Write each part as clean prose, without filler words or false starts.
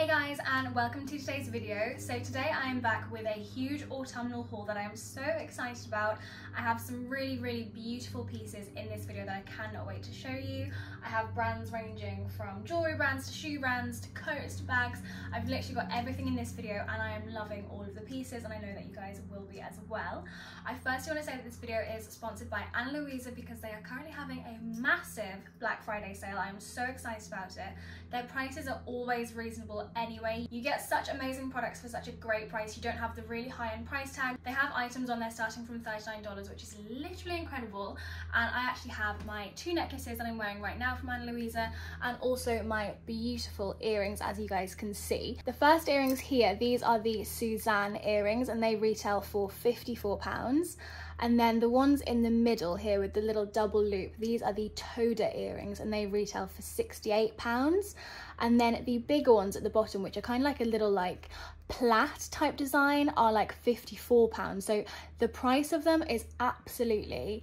Hey guys, and welcome to today's video. So today I am back with a huge autumnal haul that I am so excited about. I have some really beautiful pieces in this video that I cannot wait to show you. I have brands ranging from jewelry brands to shoe brands to coats to bags. I've literally got everything in this video and I am loving all of the pieces, and I know that you guys will be as well. I firstly want to say that this video is sponsored by Ana Luisa because they are currently having a massive Black Friday sale. I am so excited about it. Their prices are always reasonable anyway. You get such amazing products for such a great price. You don't have the really high-end price tag. They have items on there starting from $39, which is literally incredible. And I actually have my two necklaces that I'm wearing right now from Ana Luisa, and also my beautiful earrings, as you guys can see. The first earrings here, these are the Suzanne earrings, and they retail for £54. And then the ones in the middle here with the little double loop, these are the Toda earrings, and they retail for £68. And then the bigger ones at the bottom, which are kind of like a little like plait type design, are like £54. So the price of them is absolutely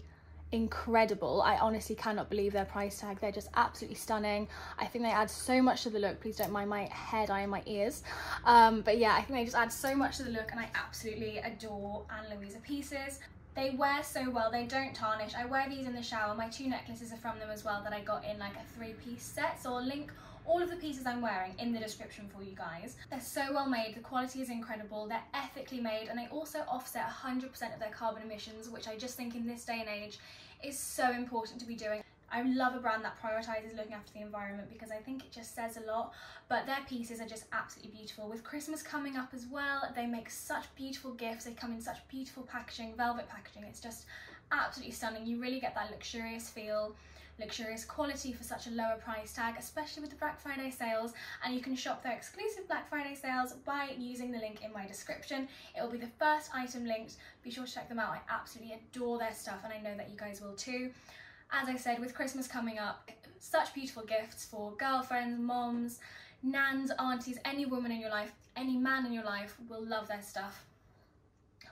incredible. I honestly cannot believe their price tag. They're just absolutely stunning. I think they add so much to the look. Please don't mind my hair dye and my ears. But yeah, I think they just add so much to the look, and I absolutely adore Ana Luisa pieces. They wear so well, they don't tarnish. I wear these in the shower. My two necklaces are from them as well that I got in like a 3-piece set, so I'll link all of the pieces I'm wearing in the description for you guys. They're so well made, the quality is incredible, they're ethically made, and they also offset 100% of their carbon emissions, which I just think in this day and age is so important to be doing. I love a brand that prioritises looking after the environment because I think it just says a lot, but their pieces are just absolutely beautiful. With Christmas coming up as well, they make such beautiful gifts. They come in such beautiful packaging, velvet packaging. It's just absolutely stunning. You really get that luxurious feel, luxurious quality for such a lower price tag, especially with the Black Friday sales. And you can shop their exclusive Black Friday sales by using the link in my description. It will be the first item linked. Be sure to check them out. I absolutely adore their stuff, and I know that you guys will too. As I said, with Christmas coming up, such beautiful gifts for girlfriends, moms, nans, aunties, any woman in your life, any man in your life will love their stuff.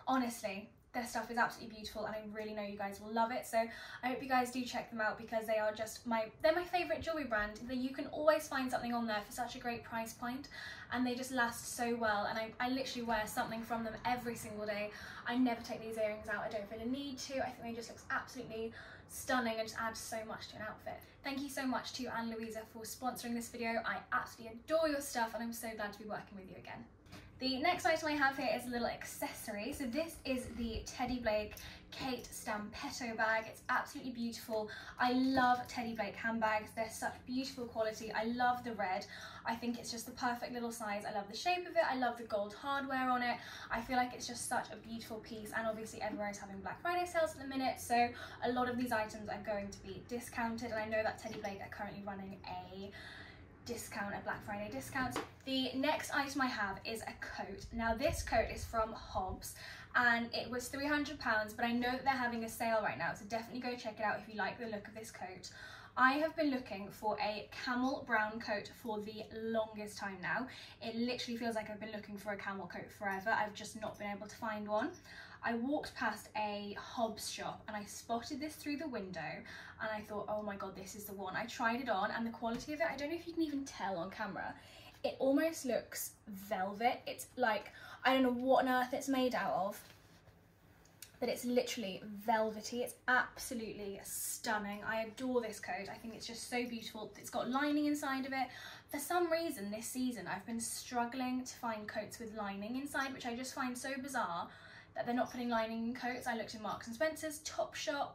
Honestly, their stuff is absolutely beautiful, and I really know you guys will love it. So I hope you guys do check them out because they are just they're my favourite jewellery brand. You can always find something on there for such a great price point, and they just last so well, and I literally wear something from them every single day. I never take these earrings out. I don't feel a need to. I think they just look absolutely stunning and just adds so much to an outfit. Thank you so much to Ana Luisa for sponsoring this video. I absolutely adore your stuff, and I'm so glad to be working with you again. The next item I have here is a little accessory. So this is the Teddy Blake Kim Stampatto bag. It's absolutely beautiful. I love Teddy Blake handbags. They're such beautiful quality. I love the red. I think it's just the perfect little size. I love the shape of it. I love the gold hardware on it. I feel like it's just such a beautiful piece, and obviously everywhere is having Black Friday sales at the minute, so a lot of these items are going to be discounted, and I know that Teddy Blake are currently running a discount, a Black Friday discount. The next item I have is a coat. Now this coat is from Hobbs, and it was £300, but I know that they're having a sale right now, so definitely go check it out if you like the look of this coat. I have been looking for a camel brown coat for the longest time now. It literally feels like I've been looking for a camel coat forever. I've just not been able to find one. I walked past a Hobbs shop and I spotted this through the window, and I thought, oh my god, this is the one. I tried it on, and the quality of it, I don't know if you can even tell on camera, it almost looks velvet. It's like, I don't know what on earth it's made out of, but it's literally velvety. It's absolutely stunning. I adore this coat. I think it's just so beautiful. It's got lining inside of it. For some reason this season I've been struggling to find coats with lining inside, which I just find so bizarre that they're not putting lining in coats. I looked in Marks and Spencer's, Topshop,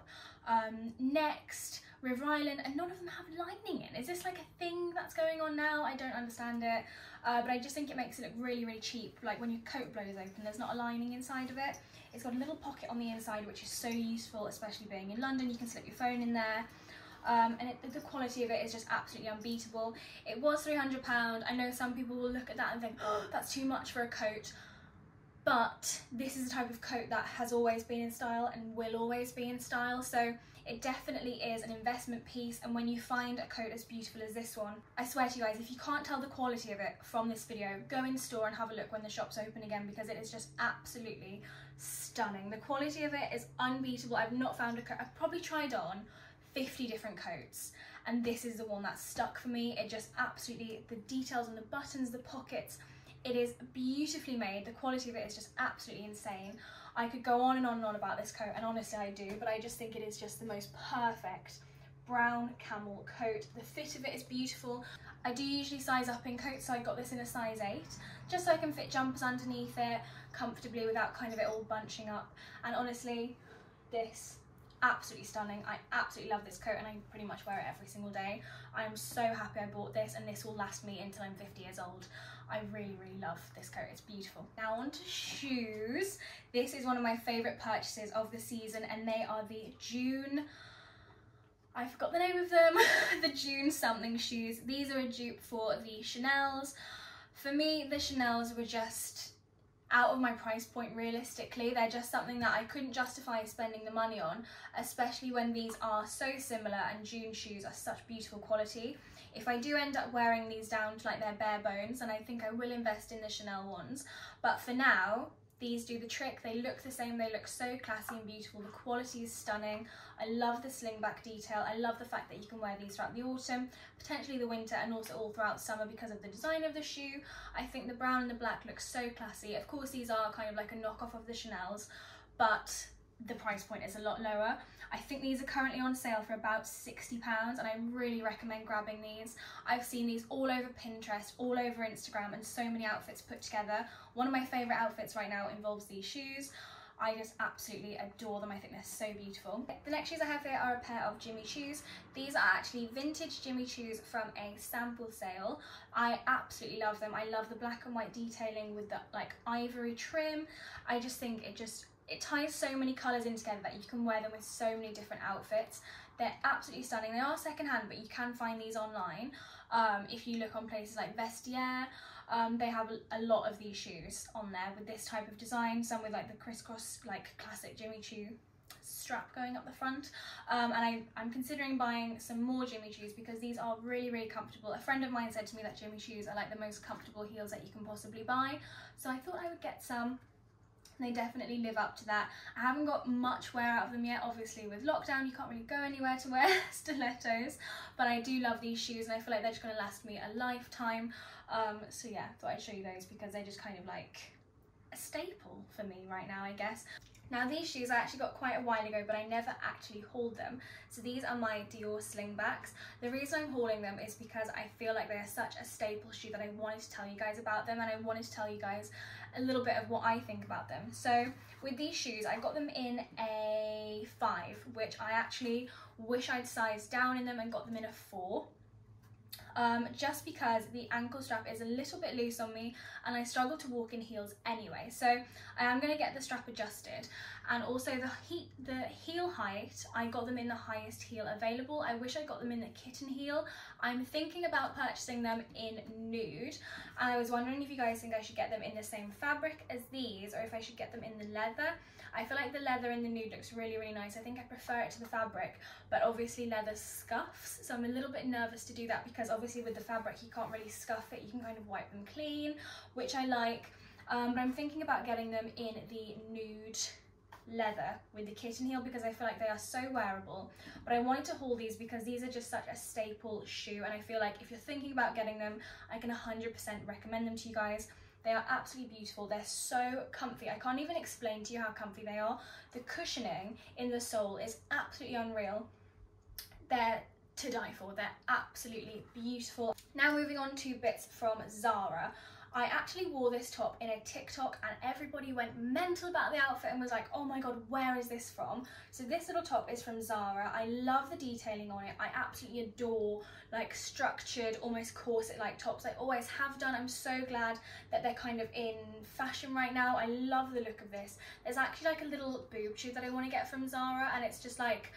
Next, River Island, and none of them have lining in. Is this like a thing that's going on now? I don't understand it, but I just think it makes it look really cheap. Like when your coat blows open, there's not a lining inside of it. It's got a little pocket on the inside, which is so useful, especially being in London. You can slip your phone in there. The quality of it is just absolutely unbeatable. It was £300. I know some people will look at that and think, oh, that's too much for a coat. But this is the type of coat that has always been in style and will always be in style, so it definitely is an investment piece. And when you find a coat as beautiful as this one, I swear to you guys, if you can't tell the quality of it from this video, go in store and have a look when the shop's open again, because it is just absolutely stunning. The quality of it is unbeatable. I've not found a coat. I've probably tried on 50 different coats, and this is the one that stuck for me. It just absolutely, the details on the buttons, the pockets, it is beautifully made. The quality of it is just absolutely insane. I could go on and on and on about this coat, and honestly I do, but I just think it is just the most perfect brown camel coat. The fit of it is beautiful. I do usually size up in coats, so I got this in a size 8, just so I can fit jumpers underneath it comfortably without kind of it all bunching up. And honestly, this, absolutely stunning. I absolutely love this coat and I pretty much wear it every single day. I am so happy I bought this, and this will last me until I'm 50 years old. I really, really love this coat, it's beautiful. Now on to shoes. This is one of my favourite purchases of the season, and they are the Dune, I forgot the name of them, the Dune something shoes. These are a dupe for the Chanels. For me, the Chanels were just out of my price point realistically. They're just something that I couldn't justify spending the money on, especially when these are so similar, and Dune shoes are such beautiful quality. If I do end up wearing these down to like their bare bones, and I think I will invest in the Chanel ones, but for now, these do the trick. They look the same, they look so classy and beautiful. The quality is stunning. I love the slingback detail. I love the fact that you can wear these throughout the autumn, potentially the winter, and also all throughout summer because of the design of the shoe. I think the brown and the black look so classy. Of course, these are kind of like a knockoff of the Chanels, but the price point is a lot lower. I think these are currently on sale for about £60, and I really recommend grabbing these. I've seen these all over Pinterest, all over Instagram, and so many outfits put together. One of my favourite outfits right now involves these shoes. I just absolutely adore them. I think they're so beautiful. The next shoes I have here are a pair of Jimmy Choos. These are actually vintage Jimmy Choos from a sample sale. I absolutely love them. I love the black and white detailing with the like ivory trim. I just think it ties so many colours in together that you can wear them with so many different outfits. They're absolutely stunning. They are secondhand, but you can find these online. If you look on places like Vestiaire, they have a lot of these shoes on there with this type of design, some with like the crisscross, like classic Jimmy Choo strap going up the front. And I'm considering buying some more Jimmy Choos because these are really, really comfortable. A friend of mine said to me that Jimmy Choos are like the most comfortable heels that you can possibly buy. So I thought I would get some. They definitely live up to that. I haven't got much wear out of them yet. Obviously with lockdown you can't really go anywhere to wear stilettos, but I do love these shoes and I feel like they're just going to last me a lifetime. So yeah, I thought I'd show you those because they're just kind of like a staple for me right now, I guess. Now these shoes I actually got quite a while ago, but I never actually hauled them. So these are my Dior slingbacks. The reason I'm hauling them is because I feel like they are such a staple shoe that I wanted to tell you guys about them, and I wanted to tell you guys a little bit of what I think about them. So with these shoes, I got them in a 5, which I actually wish I'd sized down in them and got them in a 4. Just because the ankle strap is a little bit loose on me and I struggle to walk in heels anyway, so I am going to get the strap adjusted. And also the heel height, I got them in the highest heel available. I wish I got them in the kitten heel. I'm thinking about purchasing them in nude, and I was wondering if you guys think I should get them in the same fabric as these or if I should get them in the leather. I feel like the leather in the nude looks really, really nice. I think I prefer it to the fabric, but obviously leather scuffs, so I'm a little bit nervous to do that because obviously with the fabric you can't really scuff it, you can kind of wipe them clean, which I like. But I'm thinking about getting them in the nude leather with the kitten heel because I feel like they are so wearable. But I wanted to haul these because these are just such a staple shoe, and I feel like if you're thinking about getting them, I can 100% recommend them to you guys. They are absolutely beautiful. They're so comfy. I can't even explain to you how comfy they are. The cushioning in the sole is absolutely unreal. They're to die for. They're absolutely beautiful. Now moving on to bits from Zara. I actually wore this top in a TikTok and everybody went mental about the outfit and was like, oh my god, where is this from? So this little top is from Zara. I love the detailing on it. I absolutely adore like structured, almost corset-like tops. I always have done. I'm so glad that they're kind of in fashion right now. I love the look of this. There's actually like a little boob tube that I want to get from Zara, and it's just like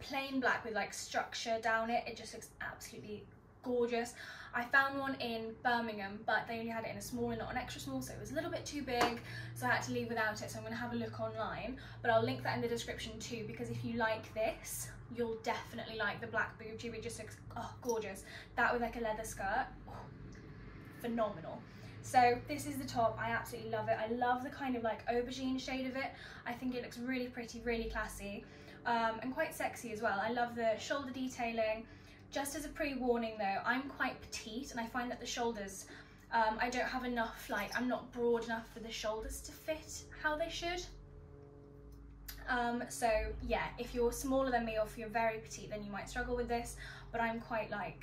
plain black with like structure down it. It just looks absolutely gorgeous. I found one in Birmingham, but they only had it in a small and not an extra small, so it was a little bit too big, so I had to leave without it. So I'm going to have a look online, but I'll link that in the description too, because if you like this, you'll definitely like the black boob tube. It just looks, oh, gorgeous. That with like a leather skirt, oh, phenomenal. So this is the top. I absolutely love it. I love the kind of like aubergine shade of it. I think it looks really pretty, really classy, and quite sexy as well. I love the shoulder detailing. Just as a pre-warning though, I'm quite petite and I find that the shoulders, I don't have enough, like I'm not broad enough for the shoulders to fit how they should. So yeah, if you're smaller than me or if you're very petite, then you might struggle with this, but I'm quite like,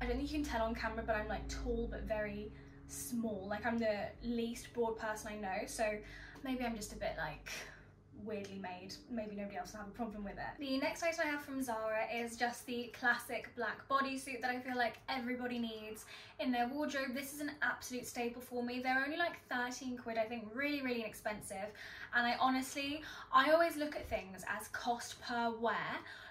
I don't think you can tell on camera, but I'm like tall but very small. Like I'm the least broad person I know, so maybe I'm just a bit like weirdly made. Maybe nobody else will have a problem with it. The next item I have from Zara is just the classic black bodysuit that I feel like everybody needs in their wardrobe. This is an absolute staple for me. They're only like 13 quid, I think, really, really inexpensive. And I honestly, I always look at things as cost per wear.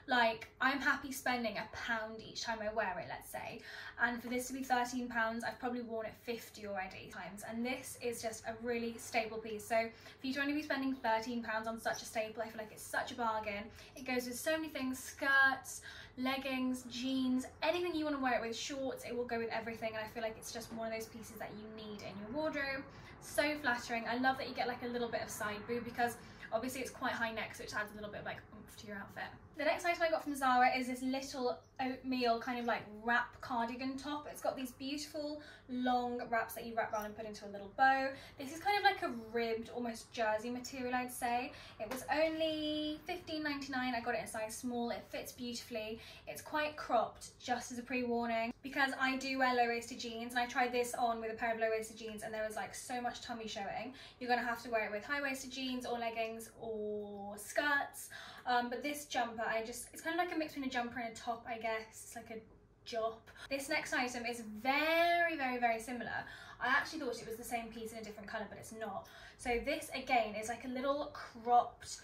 Like, I'm happy spending £1 each time I wear it, let's say. And for this to be £13, I've probably worn it 50 already times. And this is just a really staple piece. So for you to only be spending £13 on such a staple, I feel like it's such a bargain. It goes with so many things, skirts, leggings, jeans, anything you want to wear it with, shorts, it will go with everything. And I feel like it's just one of those pieces that you need in your wardrobe. So flattering. I love that you get like a little bit of side boob because obviously it's quite high neck, so it adds a little bit of like oomph to your outfit. The next item I got from Zara is this little oatmeal kind of like wrap cardigan top. It's got these beautiful long wraps that you wrap around and put into a little bow. This is kind of like a ribbed, almost jersey material, I'd say. It was only $15.99. I got it in size small. It fits beautifully. It's quite cropped, just as a pre-warning, because I do wear low-waisted jeans, and I tried this on with a pair of low-waisted jeans and there was like so much tummy showing. You're gonna have to wear it with high-waisted jeans or leggings or skirts. But this jumper, it's kind of like a mix between a jumper and a top, I guess. It's like a jop. This next item is very, very, very similar. I actually thought it was the same piece in a different colour, but it's not. So this, again, is like a little cropped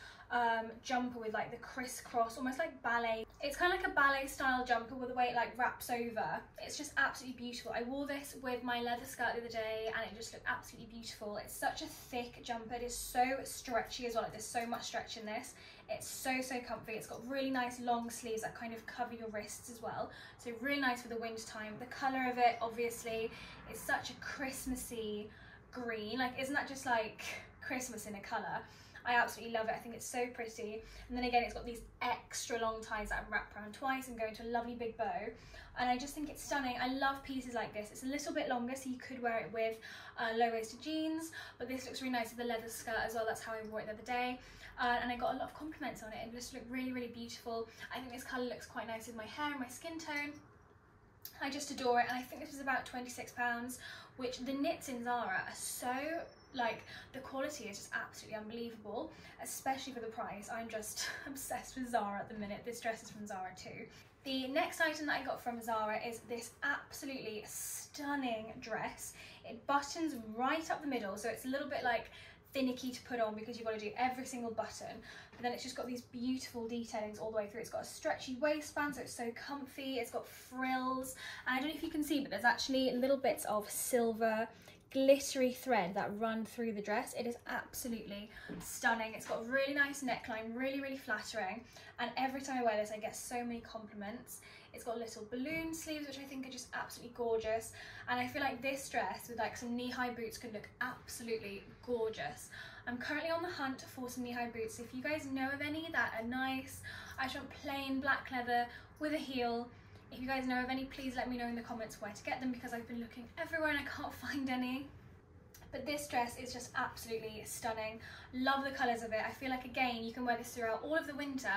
jumper with like the crisscross, almost like ballet. It's kind of like a ballet style jumper with the way it like wraps over. It's just absolutely beautiful. I wore this with my leather skirt the other day and it just looked absolutely beautiful. It's such a thick jumper. It is so stretchy as well. Like, there's so much stretch in this. It's so, so comfy. It's got really nice long sleeves that kind of cover your wrists as well. So really nice for the winter time. The colour of it, obviously, is such a Christmassy green. Like, isn't that just like Christmas in a colour? I absolutely love it. I think it's so pretty. And then again, it's got these extra long ties that wrap around twice and go into a lovely big bow. And I just think it's stunning. I love pieces like this. It's a little bit longer, so you could wear it with low-waisted jeans, but this looks really nice with the leather skirt as well. That's how I wore it the other day. And I got a lot of compliments on it. It just looked really, really beautiful. I think this colour looks quite nice with my hair and my skin tone. I just adore it. And I think this was about £26, which the knits in Zara are so, like, the quality is just absolutely unbelievable, especially for the price. I'm just obsessed with Zara at the minute. This dress is from Zara too. The next item that I got from Zara is this absolutely stunning dress. It buttons right up the middle, so it's a little bit like finicky to put on because you've got to do every single button, but then it's just got these beautiful detailings all the way through. It's got a stretchy waistband, so it's so comfy. It's got frills, and I don't know if you can see, but there's actually little bits of silver glittery thread that run through the dress. It is absolutely stunning. It's got a really nice neckline, really, really flattering, and every time I wear this I get so many compliments. It's got little balloon sleeves, which I think are just absolutely gorgeous, and I feel like this dress with like some knee-high boots could look absolutely gorgeous. I'm currently on the hunt for some knee-high boots, so if you guys know of any that are nice, I just want plain black leather with a heel. If you guys know of any, please let me know in the comments where to get them, because I've been looking everywhere and I can't find any. But this dress is just absolutely stunning. Love the colours of it. I feel like, again, you can wear this throughout all of the winter,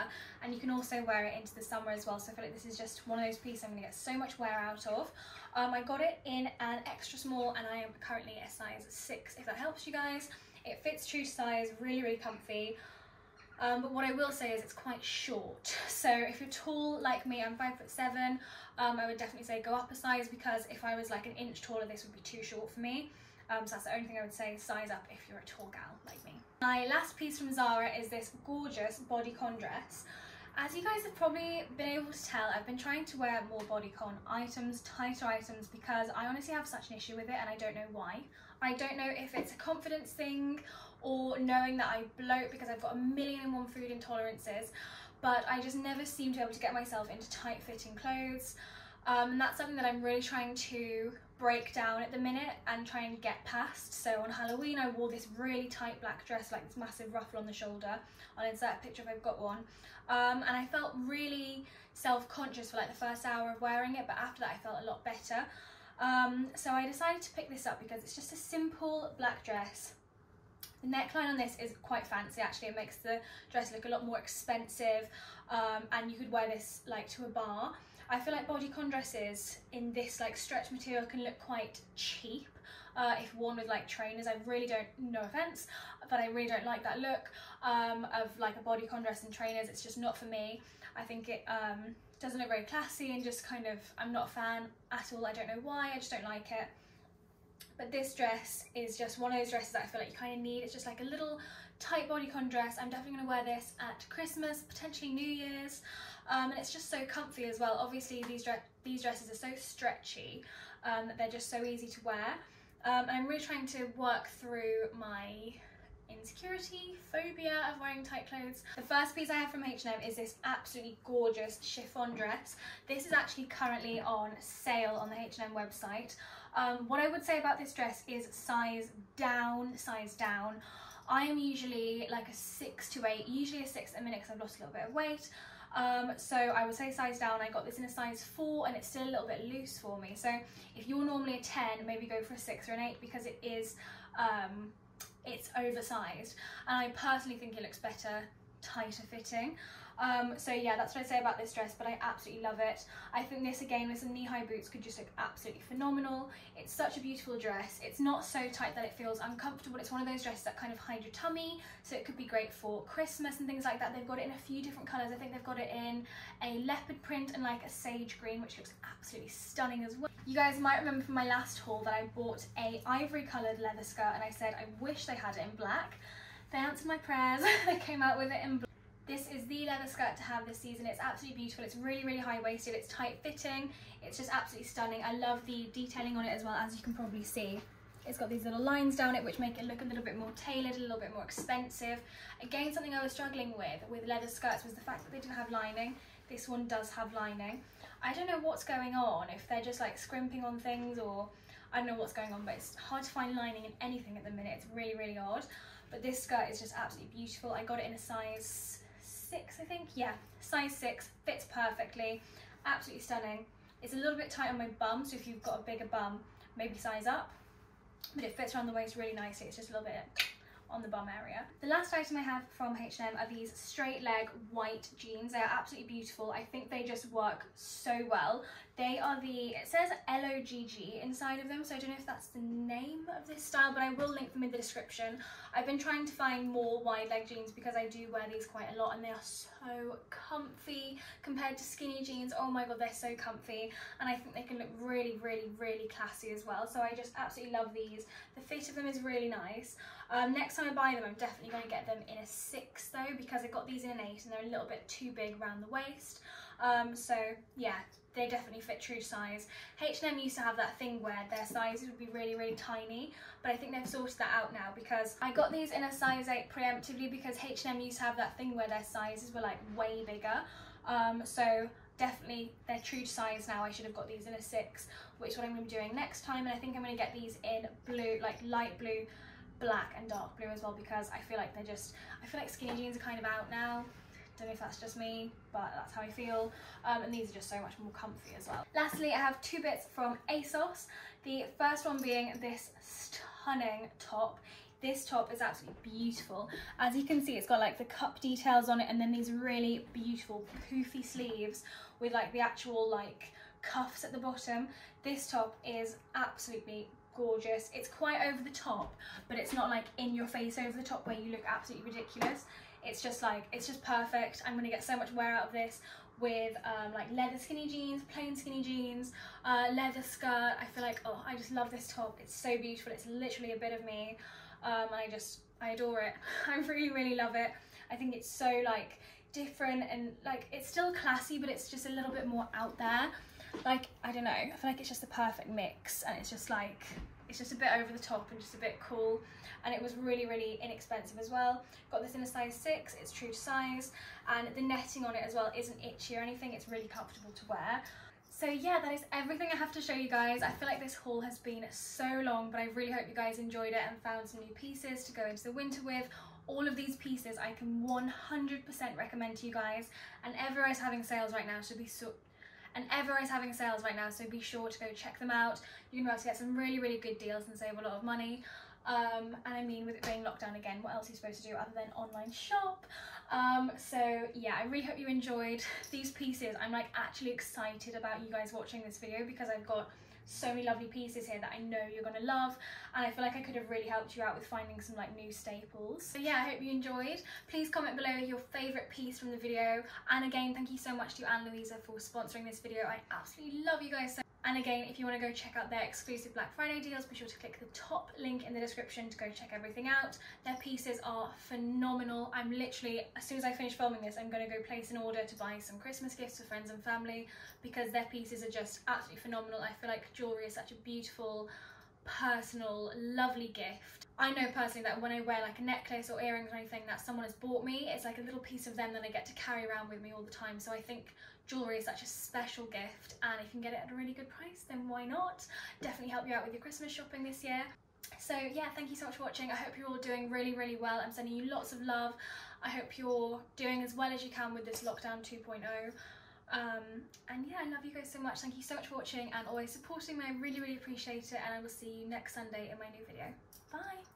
and you can also wear it into the summer as well. So I feel like this is just one of those pieces I'm going to get so much wear out of. I got it in an extra small and I am currently a size 6, if that helps you guys. It fits true to size, really, really comfy. But what I will say is it's quite short, so if you're tall like me, I'm 5'7", I would definitely say go up a size, because if I was like an inch taller, this would be too short for me. So that's the only thing I would say, size up if you're a tall gal like me. My last piece from Zara is this gorgeous bodycon dress. As you guys have probably been able to tell, I've been trying to wear more bodycon items, tighter items, because I honestly have such an issue with it and I don't know why. I don't know if it's a confidence thing or knowing that I bloat, because I've got a million and one food intolerances, but I just never seem to be able to get myself into tight fitting clothes. And that's something that I'm really trying to break down at the minute and try and get past. So on Halloween I wore this really tight black dress, like this massive ruffle on the shoulder. I'll insert a picture if I've got one. And I felt really self-conscious for like the first hour of wearing it, but after that I felt a lot better. So I decided to pick this up because it's just a simple black dress. The neckline on this is quite fancy actually, it makes the dress look a lot more expensive, and you could wear this like to a bar. I feel like bodycon dresses in this like stretch material can look quite cheap if worn with like trainers. I really don't, no offense, but I really don't like that look of like a bodycon dress and trainers. It's just not for me. I think it doesn't look very classy and just kind of, I'm not a fan at all. I don't know why, I just don't like it. But this dress is just one of those dresses that I feel like you kind of need. It's just like a little tight bodycon dress. I'm definitely going to wear this at Christmas, potentially New Year's. And it's just so comfy as well. Obviously these dresses are so stretchy that they're just so easy to wear. And I'm really trying to work through my insecurity, phobia of wearing tight clothes. The first piece I have from H&M is this absolutely gorgeous chiffon dress. This is actually currently on sale on the H&M website. What I would say about this dress is size down, size down. I am usually like a 6 to 8, usually a 6 at the minute because I've lost a little bit of weight. So I would say size down. I got this in a size 4 and it's still a little bit loose for me. So if you're normally a 10, maybe go for a 6 or an 8 because it is, it's oversized. And I personally think it looks better, tighter fitting. So yeah, that's what I say about this dress, but I absolutely love it. I think this, again, with some knee-high boots could just look absolutely phenomenal. It's such a beautiful dress. It's not so tight that it feels uncomfortable. It's one of those dresses that kind of hide your tummy, so it could be great for Christmas and things like that. They've got it in a few different colours. I think they've got it in a leopard print and like a sage green, which looks absolutely stunning as well. You guys might remember from my last haul that I bought a ivory coloured leather skirt and I said I wish they had it in black. They answered my prayers. They came out with it in black. This is the leather skirt to have this season. It's absolutely beautiful. It's really, really high-waisted. It's tight-fitting. It's just absolutely stunning. I love the detailing on it as well, as you can probably see. It's got these little lines down it, which make it look a little bit more tailored, a little bit more expensive. Again, something I was struggling with leather skirts was the fact that they didn't have lining. This one does have lining. I don't know what's going on, if they're just like scrimping on things or I don't know what's going on, but it's hard to find lining in anything at the minute. It's really, really odd. But this skirt is just absolutely beautiful. I got it in a size 6, I think. Yeah, size 6, fits perfectly, absolutely stunning. It's a little bit tight on my bum, so if you've got a bigger bum, maybe size up, but it fits around the waist really nicely. It's just a little bit on the bum area. The last item I have from H&M are these straight leg white jeans. They are absolutely beautiful. I think they just work so well. They are the, it says LOGG inside of them, so I don't know if that's the name of this style, but I will link them in the description. I've been trying to find more wide leg jeans because I do wear these quite a lot and they are so comfy compared to skinny jeans. Oh my god, they're so comfy and I think they can look really, really, really classy as well. So I just absolutely love these. The fit of them is really nice. Next time I buy them, I'm definitely going to get them in a 6 though, because I got these in an 8 and they're a little bit too big around the waist. So yeah, they definitely fit true size. H&M used to have that thing where their sizes would be really, really tiny, but I think they've sorted that out now because I got these in a size 8 preemptively because H&M used to have that thing where their sizes were like way bigger. So definitely they're true to size now. I should have got these in a 6, which is what I'm going to be doing next time. And I think I'm going to get these in blue, like light blue, black and dark blue as well, because I feel like they're just, I feel like skinny jeans are kind of out now. Don't know if that's just me, but that's how I feel. And these are just so much more comfy as well. Lastly, I have two bits from ASOS. The first one being this stunning top. This top is absolutely beautiful. As you can see, it's got like the cup details on it and then these really beautiful poofy sleeves with like the actual like cuffs at the bottom. This top is absolutely gorgeous. It's quite over the top, but it's not like in your face over the top where you look absolutely ridiculous. It's just like, it's just perfect. I'm gonna get so much wear out of this with like leather skinny jeans, plain skinny jeans, leather skirt. I feel like, oh, I just love this top. It's so beautiful. It's literally a bit of me. And I adore it. I really, really love it. I think it's so like different and like, it's still classy, but it's just a little bit more out there. Like, I don't know, I feel like it's just the perfect mix and it's just like, it's just a bit over the top and just a bit cool, and it was really, really inexpensive as well. Got this in a size 6, it's true to size, and the netting on it as well isn't itchy or anything. It's really comfortable to wear. So So yeah, that is everything I have to show you guys. I feel like this haul has been so long, but I really hope you guys enjoyed it and found some new pieces to go into the winter with. All of these pieces I can 100% recommend to you guys, and Everywhere is having sales right now, so be sure to go check them out. You can be able to get some really, really good deals and save a lot of money. And I mean, with it being locked down again, what else are you supposed to do other than online shop? So yeah, I really hope you enjoyed these pieces. I'm like actually excited about you guys watching this video because I've got so many lovely pieces here that I know you're gonna love, and I feel like I could have really helped you out with finding some like new staples. So yeah, I hope you enjoyed. Please comment below your favorite piece from the video, and again, thank you so much to Ana Luisa for sponsoring this video. I absolutely love you guys so. And again, if you want to go check out their exclusive Black Friday deals, be sure to click the top link in the description to go check everything out. Their pieces are phenomenal. I'm literally, as soon as I finish filming this, I'm going to go place an order to buy some Christmas gifts for friends and family, because their pieces are just absolutely phenomenal. I feel like jewellery is such a beautiful, personal, lovely gift. I know personally that when I wear like a necklace or earrings or anything that someone has bought me, it's like a little piece of them that I get to carry around with me all the time. So I think jewellery is such a special gift, and if you can get it at a really good price, then why not? Definitely help you out with your Christmas shopping this year. So yeah, thank you so much for watching. I hope you're all doing really, really well. I'm sending you lots of love. I hope you're doing as well as you can with this lockdown 2.0. And yeah, I love you guys so much. Thank you so much for watching and always supporting me. I really, really appreciate it, and I will see you next Sunday in my new video. Bye!